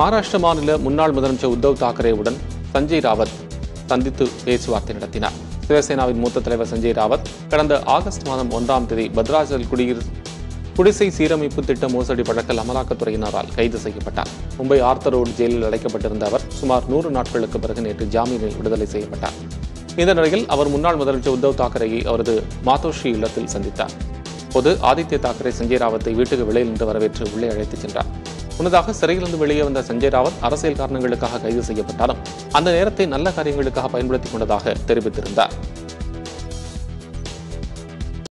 மகாராஷ்டிர மாநில முன்னாள் முதலமைச்சர் உத்தவ் தாக்ரேவுடன் சஞ்சய் ராவத் சந்தித்து பேச்சுவார்த்தை நடத்தினார். சிவசேனாவின் மூத்த தலைவர் சஞ்சய் ராவத் கடந்த ஆகஸ்ட் மாதம் 1 பத்ராச்சல் குடிசை சீரமைப்பு திட்ட மோசடி வழக்கில் அமலாக்கத்துறையினரால் கைது செய்யப்பட்டார். மும்பை ஆர்த்தர் ரோடு ஜெயிலில் அடைக்கப்பட்டிருந்த அவர் சுமார் 100 நாட்களுக்கு பிறகு நேற்று ஜாமீனில் விடுதலை செய்யப்பட்டார். இந்த நிலையில் அவர் முன்னாள் முதலமைச்சர் உத்தவ் தாக்கரேயை அவரது மாதோஷி இல்லத்தில் சந்தித்தார். அப்போது ஆதித்ய தாக்கரே சஞ்சய் ராவத்தை வீட்டுக்கு வெளியில் நின்று வரவேற்று உள்ளே அழைத்துச் சென்றார். முன்னதாக சிறையிலிருந்து வெளியே வந்த சஞ்சய் ராவத் அரசியல் காரணங்களுக்காக கைது செய்யப்பட்டாலும் அந்த நேரத்தை நல்ல காரியங்களுக்காக பயன்படுத்திக் கொண்டதாக தெரிவித்திருந்தார்.